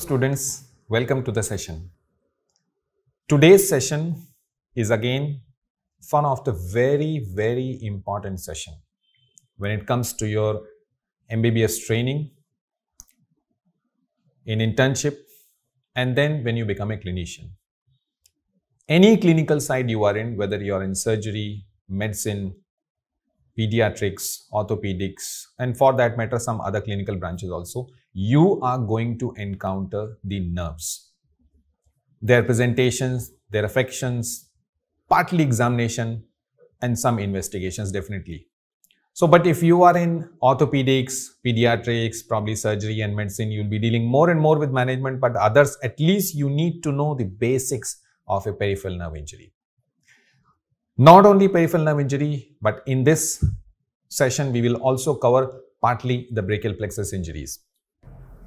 students, welcome to the session. Today's session is again one of the very, very important session when it comes to your MBBS training, in internship, and then when you become a clinician. Any clinical side you are in, whether you are in surgery, medicine, pediatrics, orthopedics, and for that matter some other clinical branches also, you are going to encounter the nerves, their presentations, their affections, partly examination and some investigations definitely. So, but if you are in orthopedics, pediatrics, probably surgery and medicine, you'll be dealing more and more with management, but others at least you need to know the basics of a peripheral nerve injury. Not only peripheral nerve injury, but in this session we will also cover partly the brachial plexus injuries.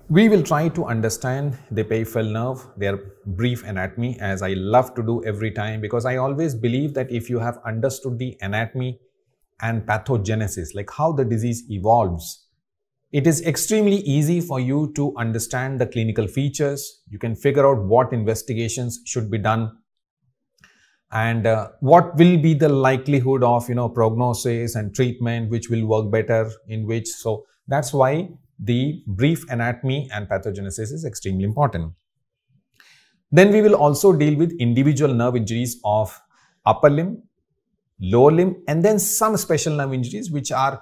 We will try to understand the peripheral nerve, their brief anatomy, as I love to do every time, because I always believe that if you have understood the anatomy and pathogenesis, like how the disease evolves, it is extremely easy for you to understand the clinical features. You can figure out what investigations should be done and what will be the likelihood of, prognosis and treatment, which will work better in which. So that's why the brief anatomy and pathogenesis is extremely important. Then we will also deal with individual nerve injuries of upper limb, lower limb, and then some special nerve injuries which are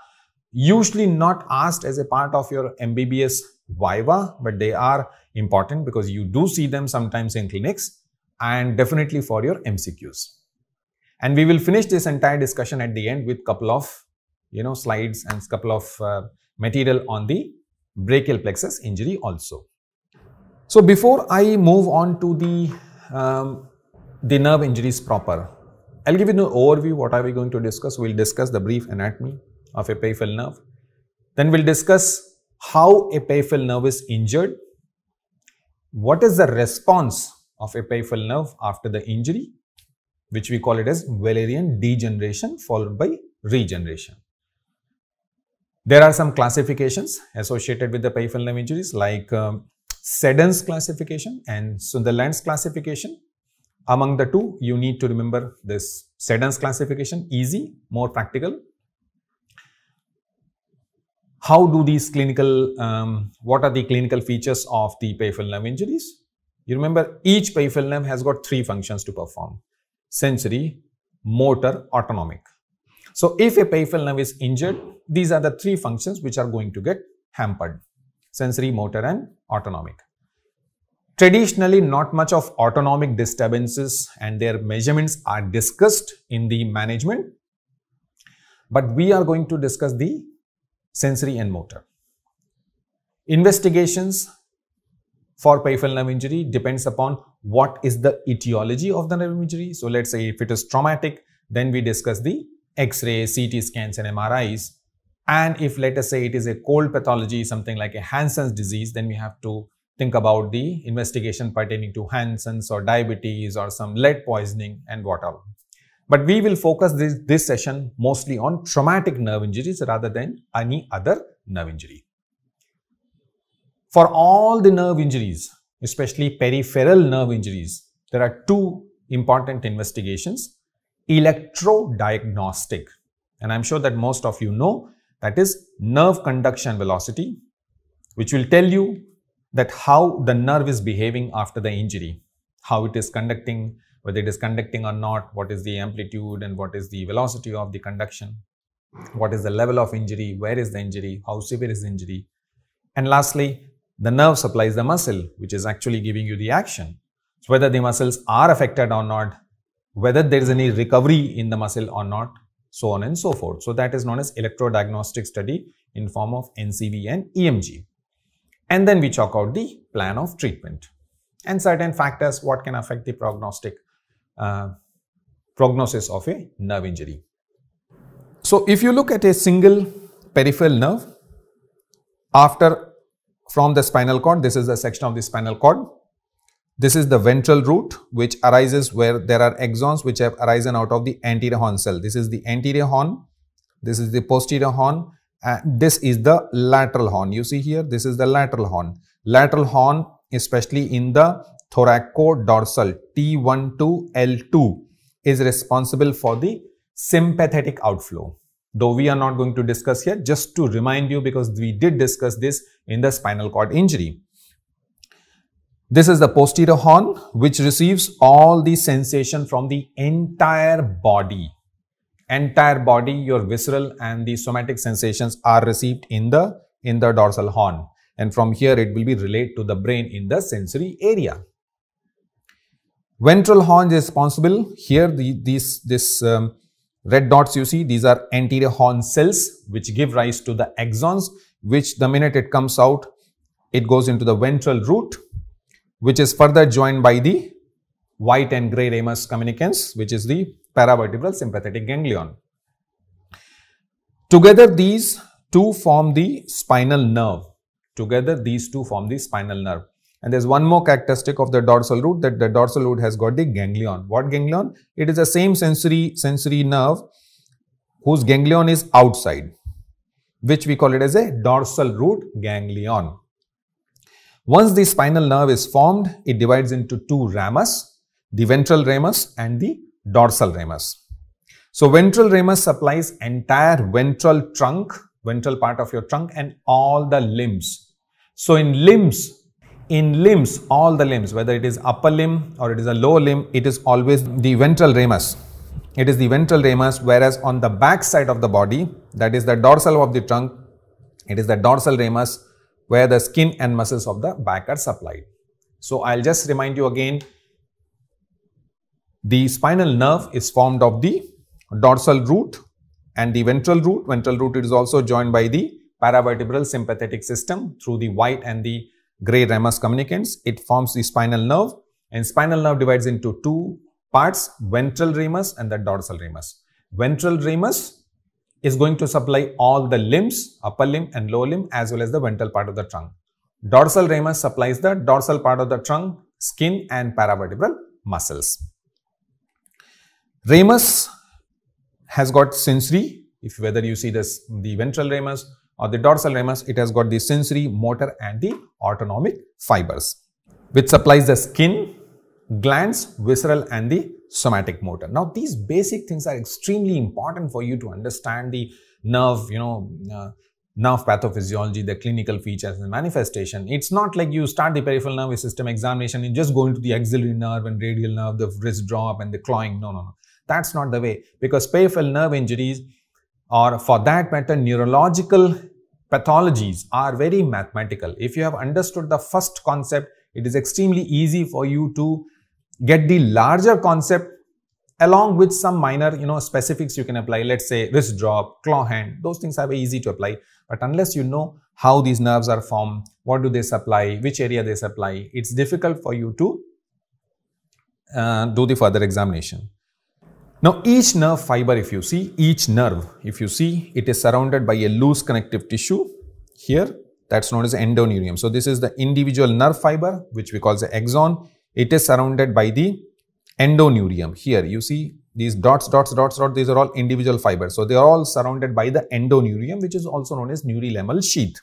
usually not asked as a part of your MBBS viva, but they are important because you do see them sometimes in clinics, and definitely for your MCQs. And we will finish this entire discussion at the end with couple of slides and couple of material on the brachial plexus injury also. So before I move on to the nerve injuries proper, I'll give you an overview. What are we going to discuss? We'll discuss the brief anatomy of a peripheral nerve. Then we'll discuss how a peripheral nerve is injured. What is the response of a peripheral nerve after the injury, which we call it as Wallerian degeneration followed by regeneration. There are some classifications associated with the peripheral nerve injuries like Seddon's classification and Sunderland's classification. Among the two, you need to remember this Seddon's classification, easy, more practical. How do these clinical, what are the clinical features of the peripheral nerve injuries? You remember each peripheral nerve has got three functions to perform: sensory, motor, autonomic. So if a peripheral nerve is injured, these are the three functions which are going to get hampered: sensory, motor and autonomic. Traditionally, not much of autonomic disturbances and their measurements are discussed in the management, but we are going to discuss the sensory and motor. Investigations for peripheral nerve injury depends upon what is the etiology of the nerve injury. So let's say if it is traumatic, then we discuss the X-ray, CT scans and MRIs. And if let us say it is a cold pathology, something like a Hansen's disease, then we have to think about the investigation pertaining to Hansen's or diabetes or some lead poisoning and what all. But we will focus this session mostly on traumatic nerve injuries rather than any other nerve injury. For all the nerve injuries, especially peripheral nerve injuries, there are two important investigations: electrodiagnostic, and I'm sure that most of you know, that is nerve conduction velocity, which will tell you that how the nerve is behaving after the injury, how it is conducting, whether it is conducting or not, what is the amplitude and what is the velocity of the conduction, what is the level of injury, where is the injury, how severe is the injury. And lastly, the nerve supplies the muscle, which is actually giving you the action. So whether the muscles are affected or not, whether there is any recovery in the muscle or not, so on and so forth. So that is known as electrodiagnostic study in form of NCV and EMG. And then we chalk out the plan of treatment and certain factors what can affect the prognosis of a nerve injury. So if you look at a single peripheral nerve, after from the spinal cord, this is the section of the spinal cord. This is the ventral root, which arises where there are axons which have arisen out of the anterior horn cell. This is the anterior horn, this is the posterior horn, and this is the lateral horn. You see here, this is the lateral horn. Lateral horn especially in the thoracodorsal T1 to L2, is responsible for the sympathetic outflow. Though we are not going to discuss here, just to remind you, because we did discuss this in the spinal cord injury. This is the posterior horn, which receives all the sensation from the entire body. Entire body, your visceral and the somatic sensations are received in the dorsal horn. And from here, it will be relayed to the brain in the sensory area. Ventral horn is responsible. Here, these red dots you see, these are anterior horn cells, which give rise to the axons, which the minute it comes out, it goes into the ventral root, which is further joined by the white and grey ramus communicants, which is the paravertebral sympathetic ganglion. Together, these two form the spinal nerve. And there's one more characteristic of the dorsal root, that the dorsal root has got the ganglion. What ganglion? It is the same sensory nerve whose ganglion is outside, which we call it as a dorsal root ganglion. Once the spinal nerve is formed, it divides into two ramus, the ventral ramus and the dorsal ramus. So, ventral ramus supplies entire ventral trunk, ventral part of your trunk, and all the limbs. So, in limbs, all the limbs, whether it is upper limb or it is a lower limb, it is always the ventral ramus. It is the ventral ramus, whereas on the back side of the body, that is the dorsal of the trunk, it is the dorsal ramus, where the skin and muscles of the back are supplied. So, I'll just remind you again, the spinal nerve is formed of the dorsal root and the ventral root. Ventral root is also joined by the paravertebral sympathetic system through the white and the gray ramus communicants. It forms the spinal nerve, and spinal nerve divides into two parts, ventral ramus and the dorsal ramus. Ventral ramus is going to supply all the limbs, upper limb and lower limb, as well as the ventral part of the trunk. Dorsal ramus supplies the dorsal part of the trunk, skin and paravertebral muscles. Ramus has got sensory, if whether you see this, the ventral ramus or the dorsal ramus, it has got the sensory, motor and the autonomic fibers, which supplies the skin, glands, visceral and the somatic motor. Now, these basic things are extremely important for you to understand the nerve, nerve pathophysiology, the clinical features and manifestation. It's not like you start the peripheral nervous system examination and just go into the axillary nerve and radial nerve, the wrist drop and the clawing. No. That's not the way, because peripheral nerve injuries, or for that matter, neurological pathologies, are very mathematical. If you have understood the first concept, it is extremely easy for you to get the larger concept along with some minor, specifics you can apply. Let's say wrist drop, claw hand, those things are very easy to apply. But unless you know how these nerves are formed, what do they supply, which area they supply, it's difficult for you to do the further examination. Now, each nerve fiber, if you see, it is surrounded by a loose connective tissue here, that's known as endoneurium. So, this is the individual nerve fiber, which we call the axon. It is surrounded by the endoneurium. Here you see these dots, these are all individual fibers. So, they are all surrounded by the endoneurium, which is also known as neurilemmal sheath.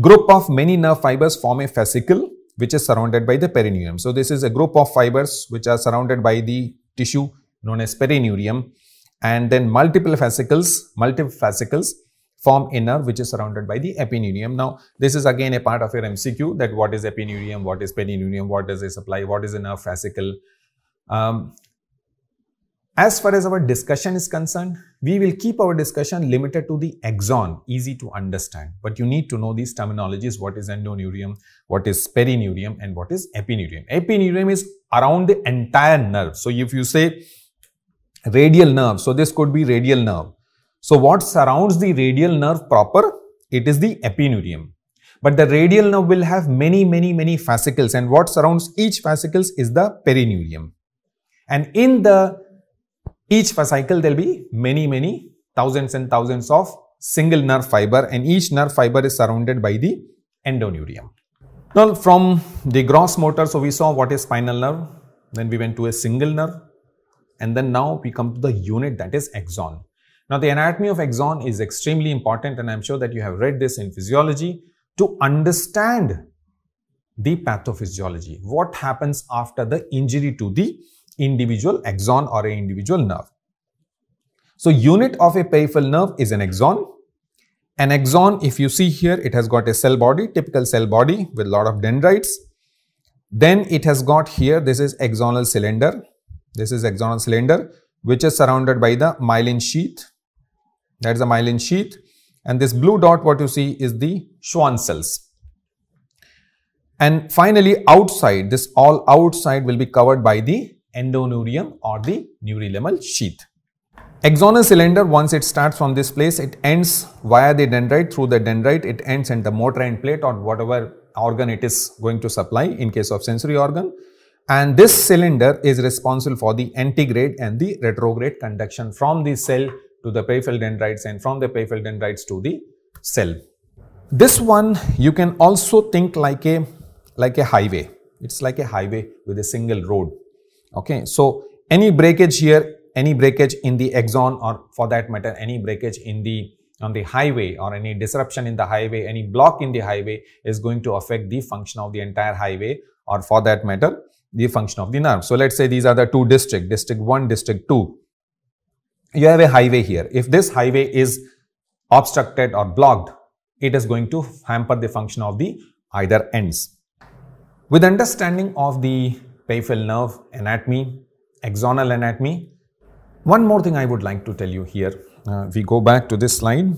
Group of many nerve fibers form a fascicle, which is surrounded by the perineurium. So, this is a group of fibers which are surrounded by the tissue known as perineurium, and then multiple fascicles form a nerve which is surrounded by the epineurium. Now, this is again a part of your MCQ, that what is epineurium, what is perineurium, what does it supply, what is a nerve fascicle. As far as our discussion is concerned, we will keep our discussion limited to the axon, easy to understand. But you need to know these terminologies, what is endoneurium, what is perineurium and what is epineurium. Epineurium is around the entire nerve. So, if you say radial nerve, so this could be radial nerve. So, what surrounds the radial nerve proper? It is the epineurium. But the radial nerve will have many fascicles, and what surrounds each fascicles is the perineurium. And in each fascicle, there will be many thousands and thousands of single nerve fiber, and each nerve fiber is surrounded by the endoneurium. Now, from the gross motor, so we saw what is spinal nerve, then we went to a single nerve, and then now we come to the unit, that is axon. Now, the anatomy of axon is extremely important, and I am sure that you have read this in physiology. To understand the pathophysiology. What happens after the injury to the individual axon or an individual nerve? So, unit of a peripheral nerve is an axon. An axon, if you see here, it has got a cell body, typical cell body with a lot of dendrites. Then it has got here, this is axonal cylinder. This is axonal cylinder, which is surrounded by the myelin sheath. That is the myelin sheath. And this blue dot, what you see is the Schwann cells. And finally, outside, this all outside will be covered by the endoneurium or the neurilemmal sheath. Axonal cylinder, once it starts from this place, it ends via the dendrite, through the dendrite, it ends in the motor end plate or whatever organ it is going to supply in case of sensory organ. And this cylinder is responsible for the antegrade and the retrograde conduction from the cell to the peripheral dendrites and from the peripheral dendrites to the cell. This one you can also think like a highway. It's like a highway with a single road. Okay, so any breakage here, any breakage in the axon, or for that matter, any breakage in the on the highway, or any disruption in the highway, any block in the highway is going to affect the function of the entire highway, or for that matter, the function of the nerve. So let's say these are the two districts, district 1, district 2. You have a highway here. If this highway is obstructed or blocked, it is going to hamper the function of the either ends. With understanding of the peripheral nerve anatomy, axonal anatomy, one more thing I would like to tell you here. We go back to this slide.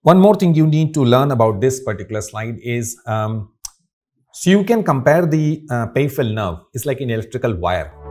One more thing you need to learn about this particular slide is so you can compare the peripheral nerve. It's like an electrical wire.